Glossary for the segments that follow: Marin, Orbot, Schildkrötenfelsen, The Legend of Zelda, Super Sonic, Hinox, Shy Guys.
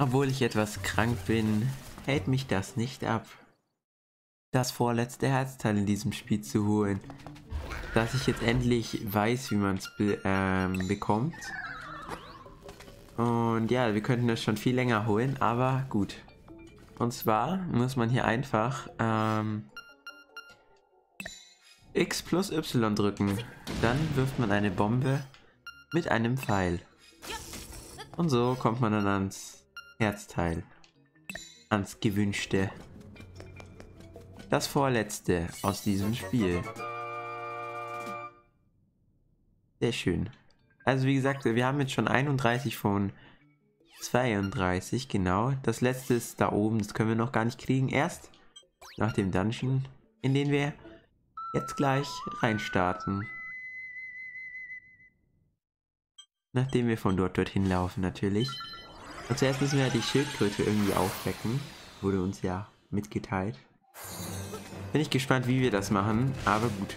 Obwohl ich etwas krank bin, hält mich das nicht ab, das vorletzte Herzteil in diesem Spiel zu holen. Dass ich jetzt endlich weiß, wie man es bekommt. Und ja, wir könnten das schon viel länger holen, aber gut. Und zwar muss man hier einfach X plus Y drücken. Dann wirft man eine Bombe mit einem Pfeil. Und so kommt man dann ans Herzteil. Ans gewünschte. Das vorletzte aus diesem Spiel. Sehr schön. Also wie gesagt, wir haben jetzt schon 31 von 32, genau. Das letzte ist da oben, das können wir noch gar nicht kriegen. Erst nach dem Dungeon, in den wir jetzt gleich reinstarten. Nachdem wir von dorthin laufen natürlich. Und zuerst müssen wir ja die Schildkröte irgendwie aufwecken. Wurde uns ja mitgeteilt. Bin ich gespannt, wie wir das machen, aber gut.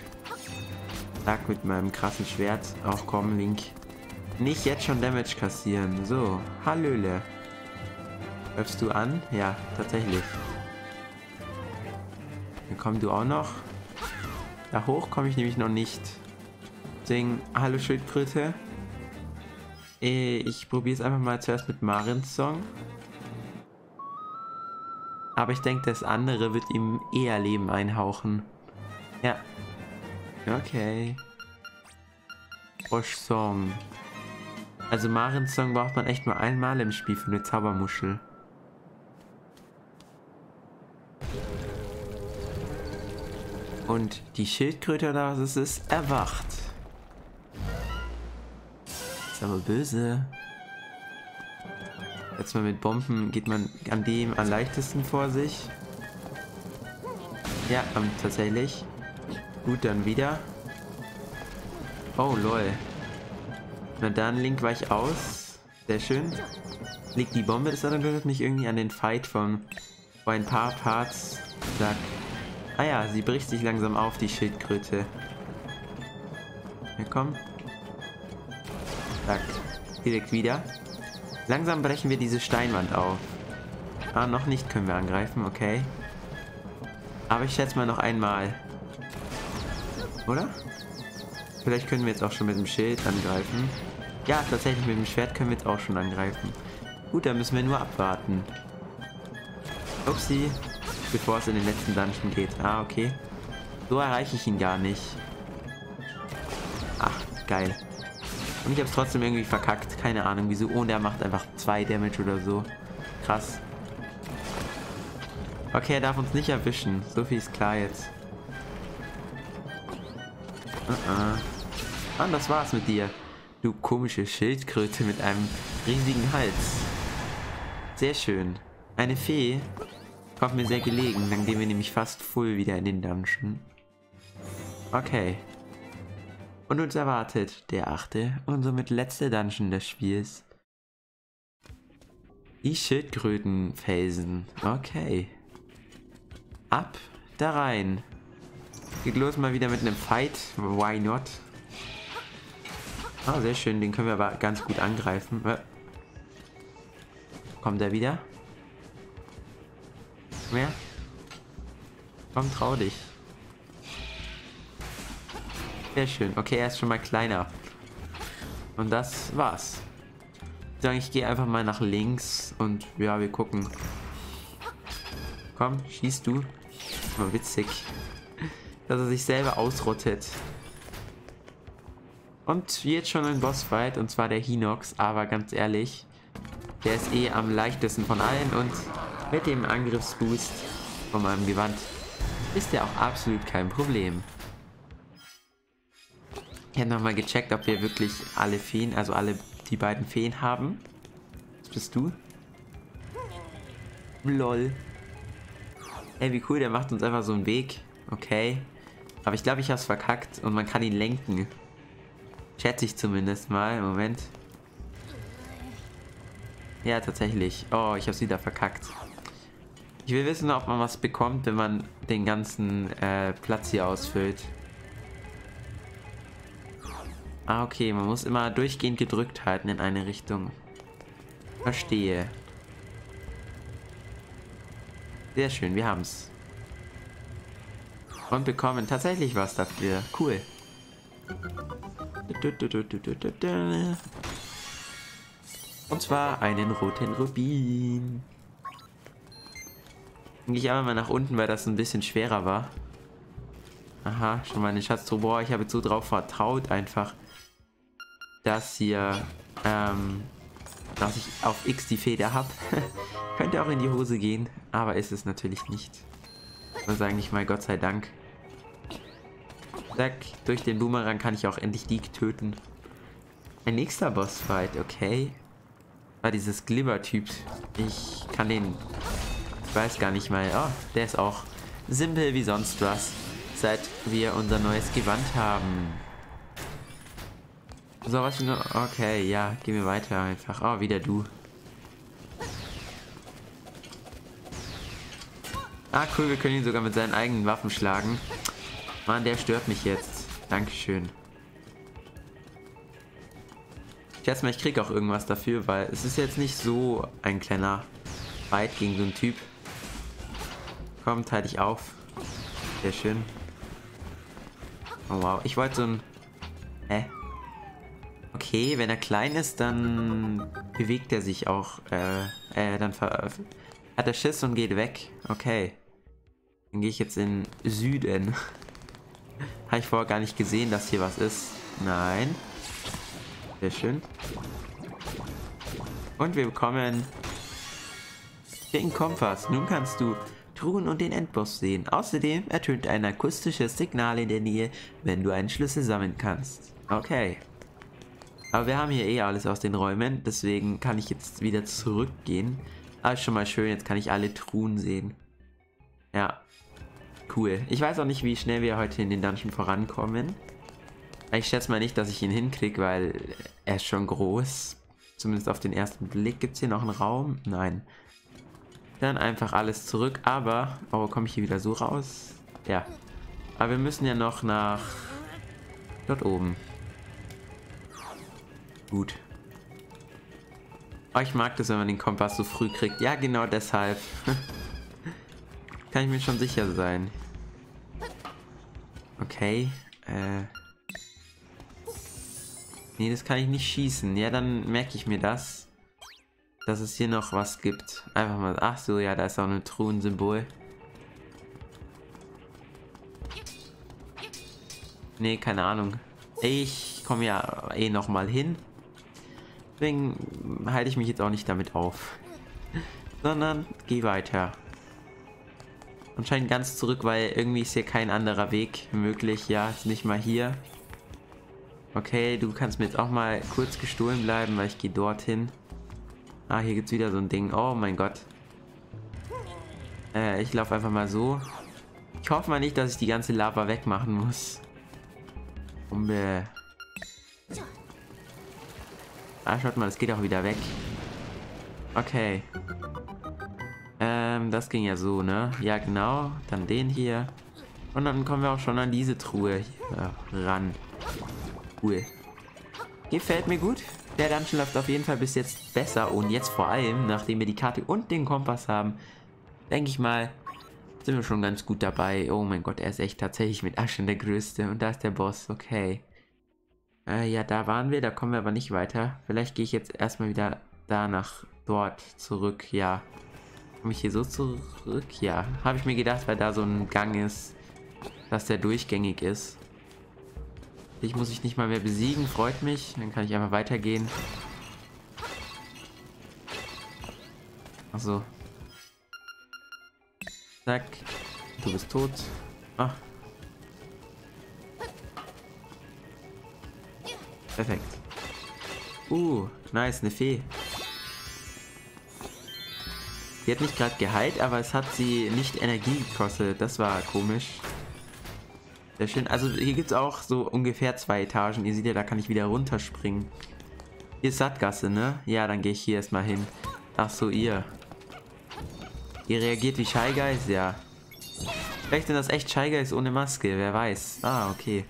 Zack, mit meinem krassen Schwert. Auch komm, Link. Nicht jetzt schon Damage kassieren. So, Hallöle. Läufst du an? Ja, tatsächlich. Dann komm du auch noch. Da hoch komme ich nämlich noch nicht. Deswegen, hallo Schildkröte. Ich probiere es einfach mal zuerst mit Marin's Song. Aber ich denke, das andere wird ihm eher Leben einhauchen. Ja. Okay. Frosch Song. Also Marin's Song braucht man echt nur einmal im Spiel für eine Zaubermuschel. Und die Schildkröte, oder was es ist, erwacht. Ist aber böse. Jetzt mal mit Bomben geht man an dem am leichtesten vor sich. Ja, tatsächlich. Gut, dann wieder. Oh, lol. Na dann, Link, weich aus. Sehr schön. Liegt die Bombe, das erinnert mich irgendwie an den Fight von vor ein paar Parts. Zack. Ah ja, sie bricht sich langsam auf, die Schildkröte. Na komm. Zack. Direkt wieder. Langsam brechen wir diese Steinwand auf. Ah, noch nicht können wir angreifen, okay. Aber ich schätze mal noch einmal. Oder? Vielleicht können wir jetzt auch schon mit dem Schild angreifen. Ja, tatsächlich, mit dem Schwert können wir jetzt auch schon angreifen. Gut, dann müssen wir nur abwarten. Upsi. Bevor es in den letzten Dungeon geht. Ah, okay. So erreiche ich ihn gar nicht. Ach, geil. Und ich habe es trotzdem irgendwie verkackt. Keine Ahnung, wieso. Und er macht einfach 2 Damage oder so. Krass. Okay, er darf uns nicht erwischen. So viel ist klar jetzt. Ah, das war's mit dir. Du komische Schildkröte mit einem riesigen Hals. Sehr schön. Eine Fee kommt mir sehr gelegen. Dann gehen wir nämlich fast voll wieder in den Dungeon. Okay. Und uns erwartet der 8. und somit letzte Dungeon des Spiels. Die Schildkrötenfelsen. Okay. Ab da rein. Geht los mal wieder mit einem Fight. Why not? Ah, sehr schön. Den können wir aber ganz gut angreifen. Kommt er wieder? Mehr? Komm, trau dich. Sehr schön. Okay, er ist schon mal kleiner. Und das war's. Ich sage, ich gehe einfach mal nach links und ja, wir gucken. Komm, schießt du. War witzig. Dass er sich selber ausrottet. Und jetzt schon ein Bossfight, und zwar der Hinox, aber ganz ehrlich, der ist eh am leichtesten von allen und mit dem Angriffsboost von meinem Gewand ist der auch absolut kein Problem. Ich habe nochmal gecheckt, ob wir wirklich alle Feen, also alle die beiden Feen haben. Was bist du? Lol. Ey, wie cool, der macht uns einfach so einen Weg. Okay. Aber ich glaube, ich habe es verkackt und man kann ihn lenken. Schätze ich zumindest mal. Moment. Ja, tatsächlich. Oh, ich habe es wieder verkackt. Ich will wissen, ob man was bekommt, wenn man den ganzen Platz hier ausfüllt. Ah, okay. Man muss immer durchgehend gedrückt halten in eine Richtung. Verstehe. Sehr schön, wir haben's. Und bekommen tatsächlich was dafür. Cool. Und zwar einen roten Rubin. Ging ich aber mal nach unten, weil das ein bisschen schwerer war. Aha, schon mal eine Schatztruhe. Boah, ich habe jetzt so drauf vertraut einfach, dass hier, dass ich auf X die Feder habe. Könnte auch in die Hose gehen, aber ist es natürlich nicht. Ich muss sagen, ich mal Gott sei Dank. Zack, durch den Boomerang kann ich auch endlich die töten. Ein nächster Bossfight, okay. War dieses Glibber-Typ. Ich kann den... Ich weiß gar nicht mal. Oh, der ist auch simpel wie sonst was, seit wir unser neues Gewand haben. So, was für noch? Okay, ja, gehen wir weiter einfach. Oh, wieder du. Ah, cool, wir können ihn sogar mit seinen eigenen Waffen schlagen. Mann, der stört mich jetzt. Dankeschön. Ich schätze mal, ich krieg auch irgendwas dafür, weil es ist jetzt nicht so ein kleiner Fight gegen so einen Typ. Komm, teile dich auf. Sehr schön. Oh wow, ich wollte so ein... Hä? Okay, wenn er klein ist, dann bewegt er sich auch. Dann hat er Schiss und geht weg. Okay. Dann gehe ich jetzt in Süden. Habe ich vorher gar nicht gesehen, dass hier was ist. Nein. Sehr schön. Und wir bekommen den Kompass. Nun kannst du Truhen und den Endboss sehen. Außerdem ertönt ein akustisches Signal in der Nähe, wenn du einen Schlüssel sammeln kannst. Okay. Aber wir haben hier eh alles aus den Räumen, deswegen kann ich jetzt wieder zurückgehen. Ah, ist schon mal schön, jetzt kann ich alle Truhen sehen. Ja, cool. Ich weiß auch nicht, wie schnell wir heute in den Dungeon vorankommen. Ich schätze mal nicht, dass ich ihn hinkriege, weil er ist schon groß. Zumindest auf den ersten Blick. Gibt es hier noch einen Raum? Nein. Dann einfach alles zurück, aber... Oh, komme ich hier wieder so raus? Ja. Aber wir müssen ja noch nach... dort oben. Gut. Oh, ich mag das, wenn man den Kompass so früh kriegt. Ja, genau deshalb. Kann ich mir schon sicher sein. Okay. Nee, das kann ich nicht schießen. Ja, dann merke ich mir das. Dass es hier noch was gibt. Einfach mal... Ach so, ja, da ist auch ein Truhensymbol. Nee, keine Ahnung. Ich komme ja eh nochmal hin. Deswegen halte ich mich jetzt auch nicht damit auf. Sondern gehe weiter. Anscheinend ganz zurück, weil irgendwie ist hier kein anderer Weg möglich. Ja, ist nicht mal hier. Okay, du kannst mir jetzt auch mal kurz gestohlen bleiben, weil ich gehe dorthin. Ah, hier gibt es wieder so ein Ding. Oh mein Gott. Ich laufe einfach mal so. Ich hoffe mal nicht, dass ich die ganze Lava wegmachen muss. Umbe. Ah, schaut mal, das geht auch wieder weg. Okay. Das ging ja so, ne? Ja, genau. Dann den hier. Und dann kommen wir auch schon an diese Truhe hier ran. Cool. Gefällt mir gut. Der Dungeon läuft auf jeden Fall bis jetzt besser. Und jetzt vor allem, nachdem wir die Karte und den Kompass haben, denke ich mal, sind wir schon ganz gut dabei. Oh mein Gott, er ist echt tatsächlich mit Aschen der Größte. Und da ist der Boss. Okay. Ja, da waren wir. Da kommen wir aber nicht weiter. Vielleicht gehe ich jetzt erstmal wieder da nach dort zurück. Ja. Komme ich hier so zurück? Ja. Habe ich mir gedacht, weil da so ein Gang ist, dass der durchgängig ist. Ich muss ich nicht mal mehr besiegen. Freut mich. Dann kann ich einfach weitergehen. Achso. Zack. Du bist tot. Ah. Perfekt. Nice, eine Fee. Die hat nicht gerade geheilt, aber es hat sie nicht Energie gekostet. Das war komisch. Sehr schön. Also hier gibt es auch so ungefähr 2 Etagen. Ihr seht ja, da kann ich wieder runterspringen. Hier ist Sattgasse, ne? Ja, dann gehe ich hier erstmal hin. Ach so, ihr. Ihr reagiert wie Shy Guys, ja. Vielleicht sind das echt Shy Guys ohne Maske, wer weiß. Ah, okay.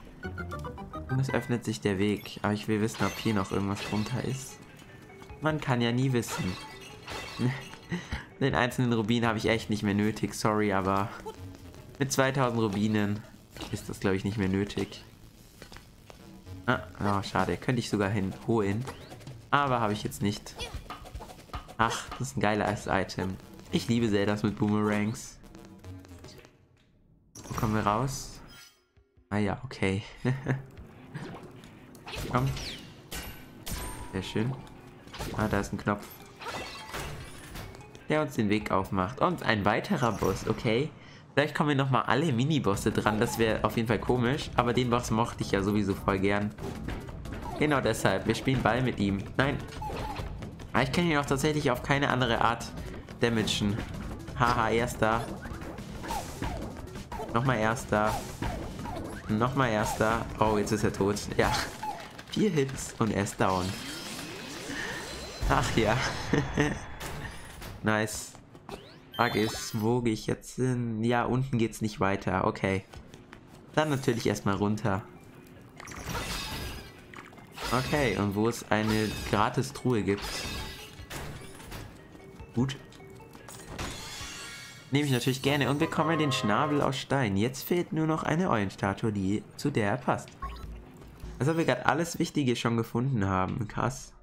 Und es öffnet sich der Weg. Aber ich will wissen, ob hier noch irgendwas drunter ist. Man kann ja nie wissen. Den einzelnen Rubin habe ich echt nicht mehr nötig, sorry, aber mit 2000 Rubinen ist das, glaube ich, nicht mehr nötig. Ah, oh, schade, könnte ich sogar holen, aber habe ich jetzt nicht. Ach, das ist ein geiles Item. Ich liebe Zeldas mit Boomerangs. Wo kommen wir raus? Ah ja, okay. Komm. Sehr schön. Ah, da ist ein Knopf, der uns den Weg aufmacht. Und ein weiterer Boss, okay. Vielleicht kommen wir nochmal alle Minibosse dran, das wäre auf jeden Fall komisch. Aber den Boss mochte ich ja sowieso voll gern. Genau deshalb, wir spielen Ball mit ihm. Nein. Aber ich kann ihn auch tatsächlich auf keine andere Art damagen. Haha, erster. Nochmal erster. Nochmal erster. Oh, jetzt ist er tot. Ja. 4 Hits und er ist down. Ach ja. Nice. Frage ist, wo gehe ich jetzt hin? Ja, unten geht's nicht weiter. Okay. Dann natürlich erstmal runter. Okay, und wo es eine gratis Truhe gibt. Gut. Nehme ich natürlich gerne und bekomme den Schnabel aus Stein. Jetzt fehlt nur noch eine Eulenstatue, die zu der er passt. Also wir gerade alles Wichtige schon gefunden haben. Krass.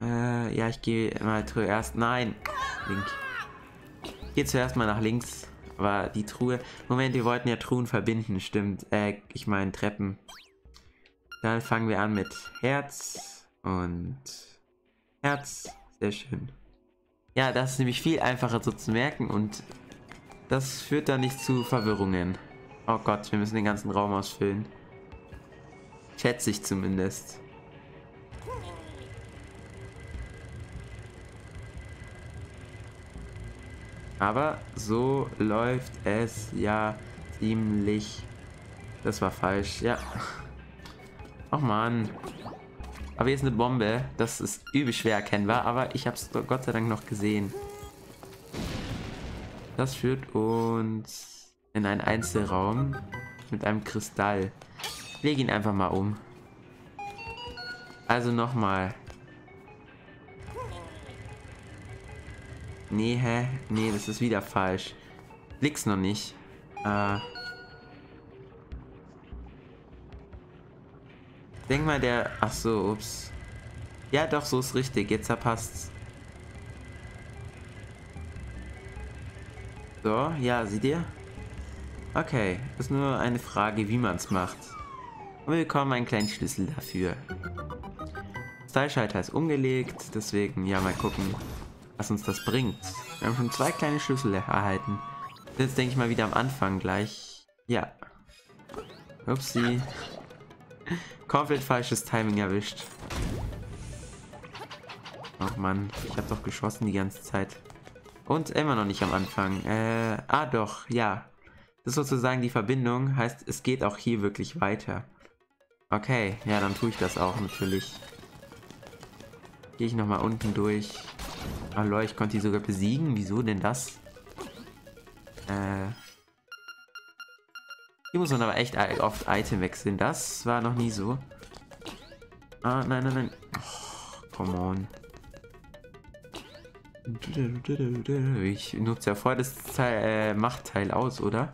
Ja, ich gehe mal zuerst. Nein. Link. Ich gehe zuerst mal nach links. Aber die Truhe. Moment, wir wollten ja Truhen verbinden, stimmt. Ich meine Treppen. Dann fangen wir an mit Herz und Herz. Sehr schön. Ja, das ist nämlich viel einfacher so zu merken und das führt dann nicht zu Verwirrungen. Oh Gott, wir müssen den ganzen Raum ausfüllen. Schätze ich zumindest. Aber so läuft es ja ziemlich. Das war falsch, ja. Och man. Aber hier ist eine Bombe. Das ist übel schwer erkennbar, aber ich habe es Gott sei Dank noch gesehen. Das führt uns in einen Einzelraum mit einem Kristall. Ich lege ihn einfach mal um. Also nochmal. Nee, hä? Nee, das ist wieder falsch. Blick's noch nicht. Denk mal, der... Ach so, ups. Ja, doch, so ist richtig. Jetzt passt's. So, ja, seht ihr? Okay, ist nur eine Frage, wie man's macht. Und wir bekommen einen kleinen Schlüssel dafür. Style-Schalter ist umgelegt, deswegen, ja, mal gucken, was uns das bringt. Wir haben schon 2 kleine Schlüssel erhalten. Jetzt denke ich mal wieder am Anfang gleich. Ja. Upsi. Komplett falsches Timing erwischt. Ach man, ich habe doch geschossen die ganze Zeit. Und immer noch nicht am Anfang. Doch, ja. Das ist sozusagen die Verbindung. Heißt, es geht auch hier wirklich weiter. Okay, ja, dann tue ich das auch natürlich. Gehe ich nochmal unten durch. Oh Leute, ich konnte die sogar besiegen. Wieso denn das? Hier muss man aber echt oft Item wechseln. Das war noch nie so. Ah, nein, nein, nein. Oh, come on. Ich nutze ja voll das Machtteil aus, oder?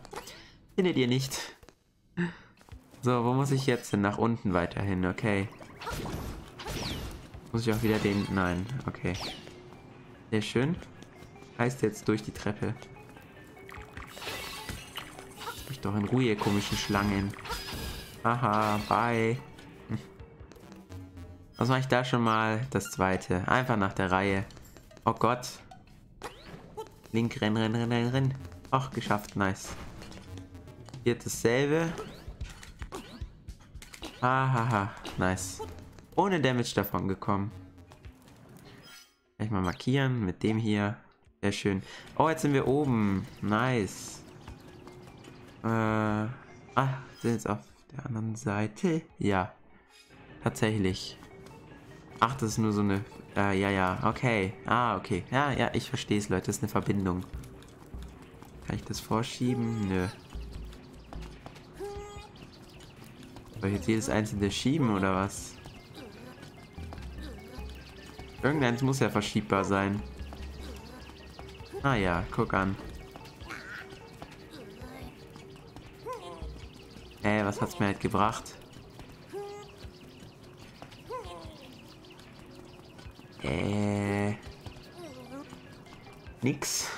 Findet ihr nicht? So, wo muss ich jetzt denn? Nach unten weiterhin, okay. Muss ich auch wieder den... Nein, okay. Sehr schön. Heißt jetzt durch die Treppe. Ich doch in Ruhe, ihr komischen Schlangen. Aha, bye. Was mache ich da schon mal? Das zweite. Einfach nach der Reihe. Oh Gott. Link, renn, renn, renn, renn, renn. Ach, geschafft, nice. Hier dasselbe. Hahaha, nice. Ohne Damage davon gekommen. Gleich mal markieren mit dem hier. Sehr schön. Oh, jetzt sind wir oben. Nice. Sind jetzt auf der anderen Seite. Ja. Tatsächlich. Ach, das ist nur so eine... ja. Okay. Ah, okay. Ja, ich verstehe es, Leute. Das ist eine Verbindung. Kann ich das vorschieben? Nö. Soll ich jetzt jedes einzelne schieben, oder was? Irgendeins muss ja verschiebbar sein. Ah ja, guck an. Was hat's mir halt gebracht? Nix.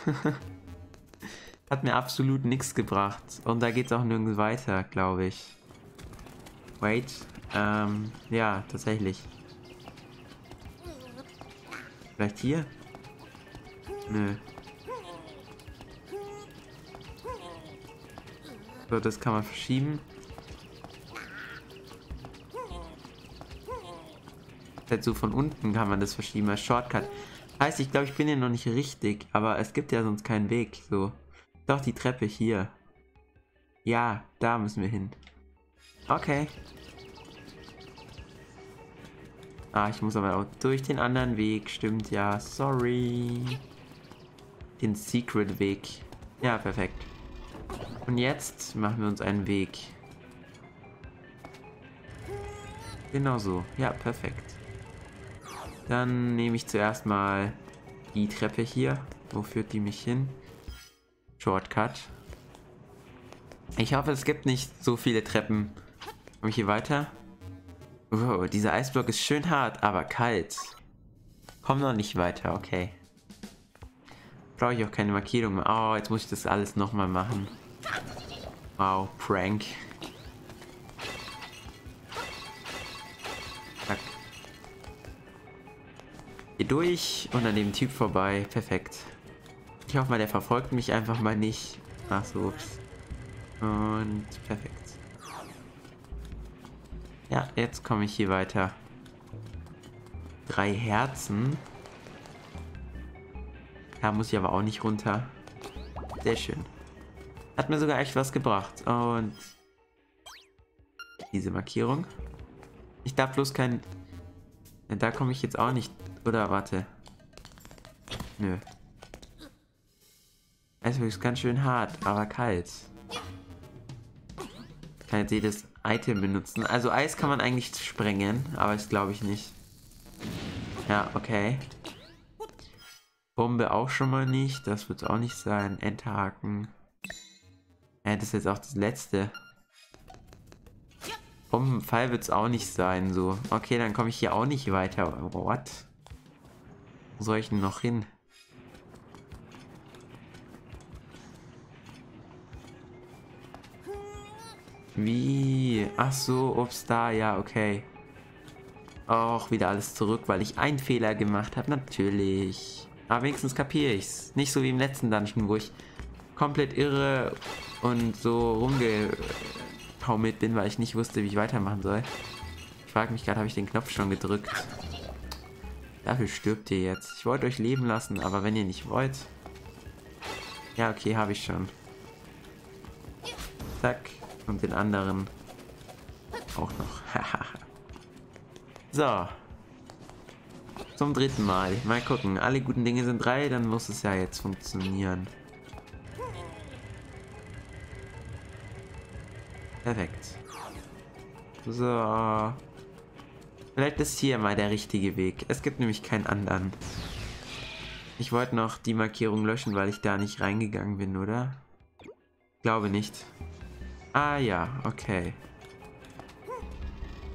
Hat mir absolut nichts gebracht. Und da geht's auch nirgends weiter, glaube ich. Wait. Ja, tatsächlich. Vielleicht hier? Nö. So, das kann man verschieben. Halt so von unten kann man das verschieben als Shortcut. Heißt, ich glaube, ich bin hier noch nicht richtig, aber es gibt ja sonst keinen Weg. So. Doch, die Treppe hier. Ja, da müssen wir hin. Okay. Ah, ich muss aber auch durch den anderen Weg. Stimmt, ja. Sorry. Den Secret Weg. Ja, perfekt. Und jetzt machen wir uns einen Weg. Genau so. Ja, perfekt. Dann nehme ich zuerst mal die Treppe hier. Wo führt die mich hin? Shortcut. Ich hoffe, es gibt nicht so viele Treppen. Komme ich hier weiter? Wow, dieser Eisblock ist schön hart, aber kalt. Komm noch nicht weiter, okay. Brauche ich auch keine Markierung mehr. Oh, jetzt muss ich das alles nochmal machen. Wow, Prank. Zack. Hier durch und an dem Typ vorbei. Perfekt. Ich hoffe mal, der verfolgt mich einfach mal nicht. Ach so. Und perfekt. Ja, jetzt komme ich hier weiter. 3 Herzen. Da muss ich aber auch nicht runter. Sehr schön. Hat mir sogar echt was gebracht. Und diese Markierung. Ich darf bloß kein... Da komme ich jetzt auch nicht. Oder warte. Nö. Also ist ganz schön hart, aber kalt. Ich kann jetzt jedes Item benutzen. Also Eis kann man eigentlich sprengen, aber das glaube ich nicht. Ja, okay. Bombe auch schon mal nicht. Das wird es auch nicht sein. Enterhaken. Das ist jetzt auch das letzte. Bombenfall wird es auch nicht sein. So. Okay, dann komme ich hier auch nicht weiter. What? Wo soll ich denn noch hin? Wie? Ach so, ups, da, ja, okay. Auch wieder alles zurück, weil ich einen Fehler gemacht habe. Natürlich. Aber wenigstens kapiere ich's. Nicht so wie im letzten Dungeon, wo ich komplett irre und so rumgetaumelt bin, weil ich nicht wusste, wie ich weitermachen soll. Ich frage mich gerade, habe ich den Knopf schon gedrückt? Dafür stirbt ihr jetzt. Ich wollte euch leben lassen, aber wenn ihr nicht wollt... Ja, okay, habe ich schon. Zack. Und den anderen auch noch. So. Zum 3. Mal. Mal gucken. Alle guten Dinge sind 3, dann muss es ja jetzt funktionieren. Perfekt. So. Vielleicht ist hier mal der richtige Weg. Es gibt nämlich keinen anderen. Ich wollte noch die Markierung löschen, weil ich da nicht reingegangen bin, oder? Ich glaube nicht. Ah ja, okay.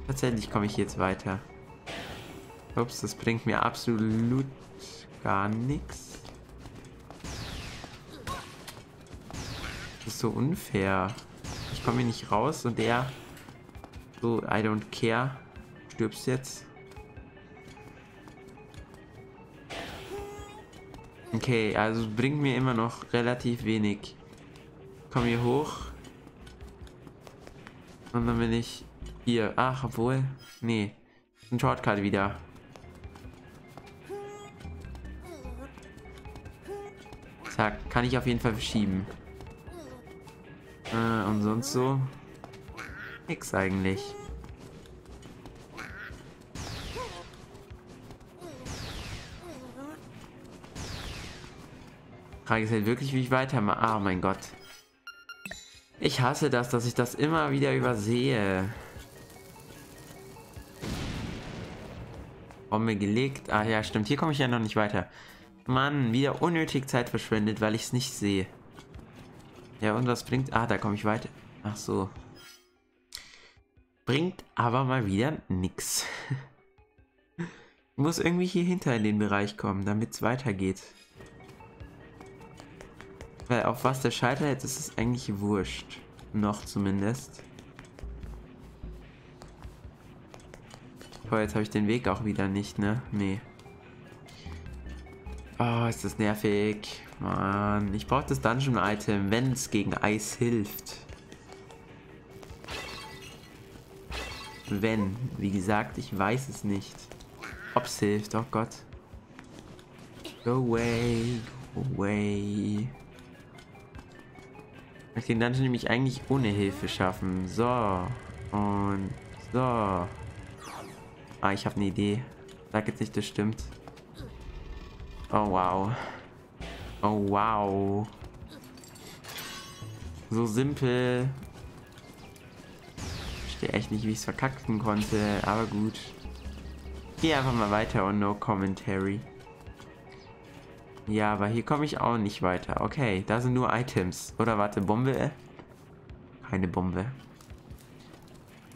Tatsächlich komme ich jetzt weiter. Ups, das bringt mir absolut gar nichts. Das ist so unfair. Ich komme hier nicht raus und der... So, I don't care. Stirbst jetzt. Okay, also bringt mir immer noch relativ wenig. Komm hier hoch. Und dann bin ich hier. Ach, obwohl. Nee. Ein Shortcut wieder. Zack. Kann ich auf jeden Fall verschieben. Und sonst so. Nix eigentlich. Frage ist halt wirklich, wie ich weitermache. Ah, mein Gott. Ich hasse das, dass ich das immer wieder übersehe. Bombe gelegt. Ah ja, stimmt. Hier komme ich ja noch nicht weiter. Mann, wieder unnötig Zeit verschwendet, weil ich es nicht sehe. Ja, und was bringt... Ah, da komme ich weiter. Ach so. Bringt aber mal wieder nix. Ich muss irgendwie hier hinter in den Bereich kommen, damit es weitergeht. Weil auf was der Schalter jetzt ist, ist eigentlich wurscht. Noch zumindest. Boah, jetzt habe ich den Weg auch wieder nicht, ne? Nee. Oh, ist das nervig. Mann, ich brauche das Dungeon-Item, wenn es gegen Eis hilft. Wenn. Wie gesagt, ich weiß es nicht. Ob es hilft, oh Gott. Go away, go away. Ich möchte den Dungeon nämlich eigentlich ohne Hilfe schaffen. So. Und so. Ah, ich habe eine Idee. Sag jetzt nicht, das stimmt. Oh wow. Oh wow. So simpel. Ich verstehe echt nicht, wie ich es verkacken konnte, aber gut. Geh einfach mal weiter und no commentary. Ja, aber hier komme ich auch nicht weiter. Okay, da sind nur Items. Oder warte, Bombe? Keine Bombe.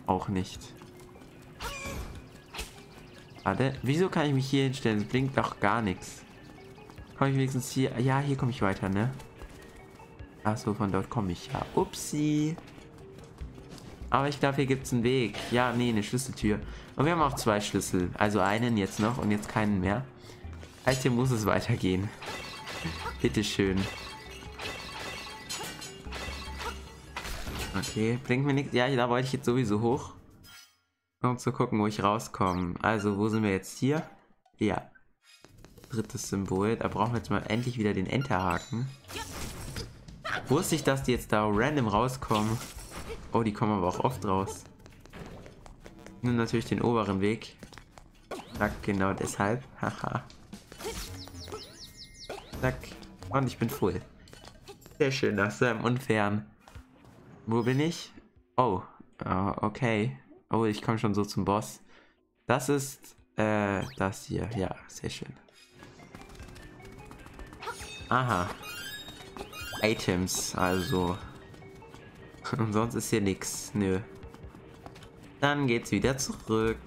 Auch nicht. Warte, wieso kann ich mich hier hinstellen? Das blinkt doch gar nichts. Komme ich wenigstens hier... Ja, hier komme ich weiter, ne? Achso, von dort komme ich. Ja, upsi. Aber ich glaube, hier gibt es einen Weg. Ja, nee, eine Schlüsseltür. Und wir haben auch zwei Schlüssel. Also einen jetzt noch und jetzt keinen mehr. Heißt, hier muss es weitergehen. Bitteschön. Okay, bringt mir nichts. Ja, da wollte ich jetzt sowieso hoch. Um zu gucken, wo ich rauskomme. Also, wo sind wir jetzt hier? Ja. Drittes Symbol. Da brauchen wir jetzt mal endlich wieder den Enterhaken. Wusste ich, dass die jetzt da random rauskommen. Oh, die kommen aber auch oft raus. Nimm natürlich den oberen Weg. Zack, genau deshalb. Haha. Zack. Und ich bin voll. Sehr schön, nach so einem unfairen. Wo bin ich? Oh, okay. Oh, ich komme schon so zum Boss. Das ist, das hier. Ja, sehr schön. Aha. Items, also... Und sonst ist hier nichts. Nö. Dann geht's wieder zurück.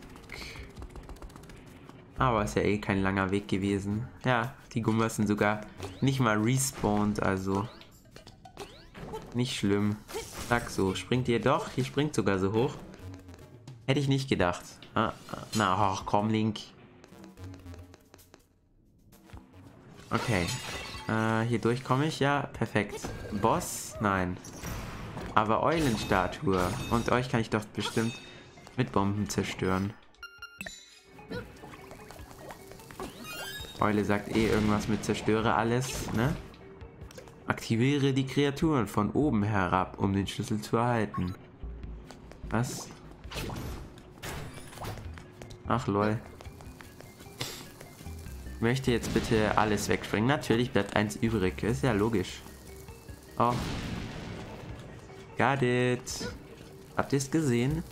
Aber ist ja eh kein langer Weg gewesen. Ja, die Gumbas sind sogar nicht mal respawned, also. Nicht schlimm. Zack, so. Springt ihr doch? Hier springt sogar so hoch. Hätte ich nicht gedacht. Ah, na, oh, komm, Link. Okay. Hier durch komme ich. Ja, perfekt. Boss? Nein. Aber Eulenstatue. Und euch kann ich doch bestimmt mit Bomben zerstören. Eule sagt eh irgendwas mit zerstöre alles, ne? Aktiviere die Kreaturen von oben herab, um den Schlüssel zu erhalten. Was? Ach lol. Ich möchte jetzt bitte alles wegspringen. Natürlich bleibt eins übrig. Ist ja logisch. Oh. Got it. Habt ihr es gesehen?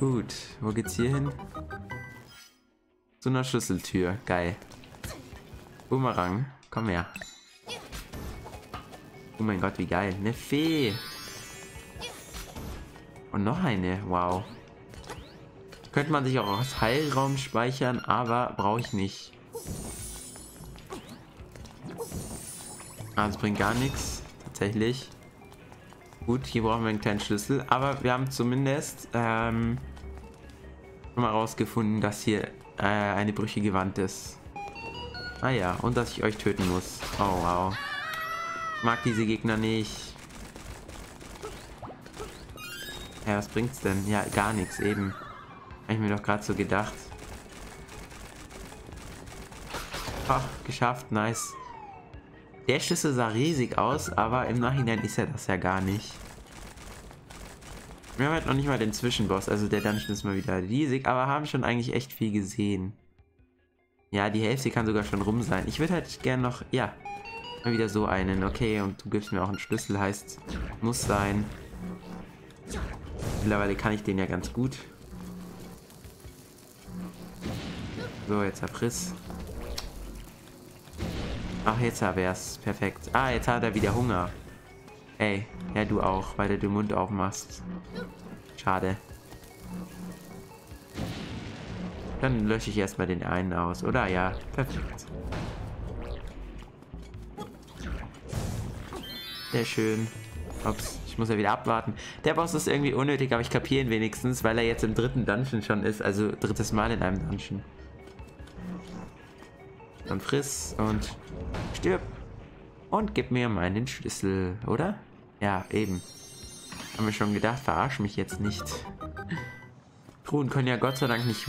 Gut, wo geht's hier hin? Zu einer Schlüsseltür. Geil. Boomerang, komm her. Oh mein Gott, wie geil. Eine Fee. Und noch eine. Wow. Könnte man sich auch aus Heilraum speichern, aber brauche ich nicht. Ah, das bringt gar nichts. Tatsächlich. Gut, hier brauchen wir einen kleinen Schlüssel, aber wir haben zumindest schon mal rausgefunden, dass hier eine brüchige Wand ist. Ah ja, und dass ich euch töten muss. Oh wow. Ich mag diese Gegner nicht. Ja, was bringt's denn? Ja, gar nichts eben. Habe ich mir doch gerade so gedacht. Ach, geschafft, nice. Der Schlüssel sah riesig aus, aber im Nachhinein ist er das ja gar nicht. Wir haben halt noch nicht mal den Zwischenboss, also der Dungeon ist mal wieder riesig, aber haben schon eigentlich echt viel gesehen. Ja, die Hälfte kann sogar schon rum sein. Ich würde halt gern noch, ja, mal wieder so einen. Okay, und du gibst mir auch einen Schlüssel, heißt, muss sein. Mittlerweile kann ich den ja ganz gut. So, jetzt Abriss. Ach, jetzt habe er es. Perfekt. Ah, jetzt hat er wieder Hunger. Ey, ja du auch, weil du den Mund aufmachst. Schade. Dann lösche ich erstmal den einen aus, oder? Ja, perfekt. Sehr schön. Ups, ich muss ja wieder abwarten. Der Boss ist irgendwie unnötig, aber ich kapiere ihn wenigstens, weil er jetzt im dritten Dungeon schon ist. Also drittes Mal in einem Dungeon. Dann friss und stirb. Und gib mir meinen Schlüssel, oder? Ja, eben. Haben wir schon gedacht, verarsch mich jetzt nicht. Truhen können ja Gott sei Dank nicht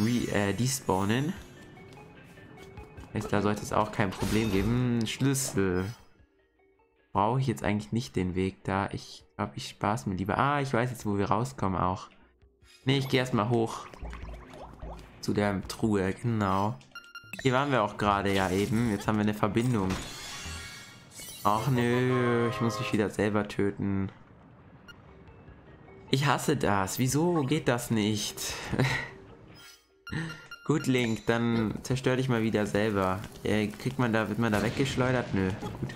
despawnen. Da sollte es auch kein Problem geben. Schlüssel. Brauche ich jetzt eigentlich nicht den Weg da. Ich glaube, ich spaß mir lieber. Ah, ich weiß jetzt, wo wir rauskommen auch. Nee, ich gehe erstmal hoch. Zu der Truhe, genau. Hier waren wir auch gerade ja eben. Jetzt haben wir eine Verbindung. Ach nö, ich muss mich wieder selber töten. Ich hasse das. Wieso geht das nicht? Gut, Link, dann zerstör dich mal wieder selber. Kriegt man da, wird man da weggeschleudert? Nö. Gut.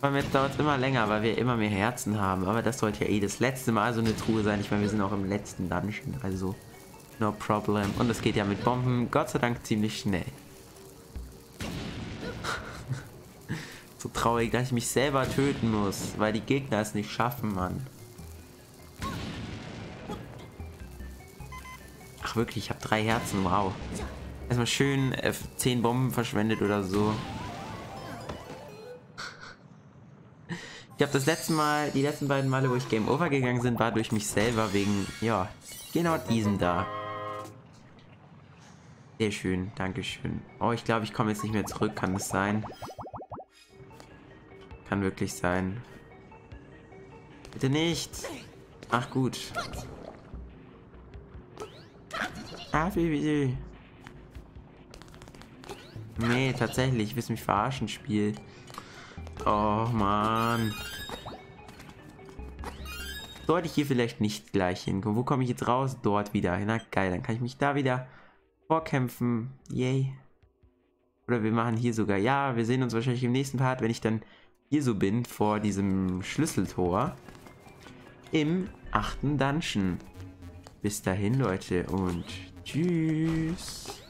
Aber jetzt dauert es immer länger, weil wir immer mehr Herzen haben. Aber das sollte ja eh das letzte Mal so eine Truhe sein. Ich meine, wir sind auch im letzten Dungeon, also no problem. Und es geht ja mit Bomben, Gott sei Dank, ziemlich schnell. So traurig, dass ich mich selber töten muss, weil die Gegner es nicht schaffen, Mann. Ach wirklich, ich habe 3 Herzen, wow. Erstmal schön 10 Bomben verschwendet oder so. Ich habe das letzte Mal, die letzten beiden Male, wo ich Game Over gegangen bin, war durch mich selber wegen, ja, genau diesem da. Sehr schön, dankeschön. Oh, ich glaube, ich komme jetzt nicht mehr zurück, kann das sein? Kann wirklich sein. Bitte nicht. Ach gut. Ah, Baby. Nee, tatsächlich. Ich will mich verarschen, Spiel. Oh, Mann. Sollte ich hier vielleicht nicht gleich hinkommen? Wo komme ich jetzt raus? Dort wieder. Na geil, dann kann ich mich da wieder vorkämpfen. Yay. Oder wir machen hier sogar. Ja, wir sehen uns wahrscheinlich im nächsten Part, wenn ich dann hier so bin, vor diesem Schlüsseltor im 8. Dungeon. Bis dahin, Leute, und tschüss.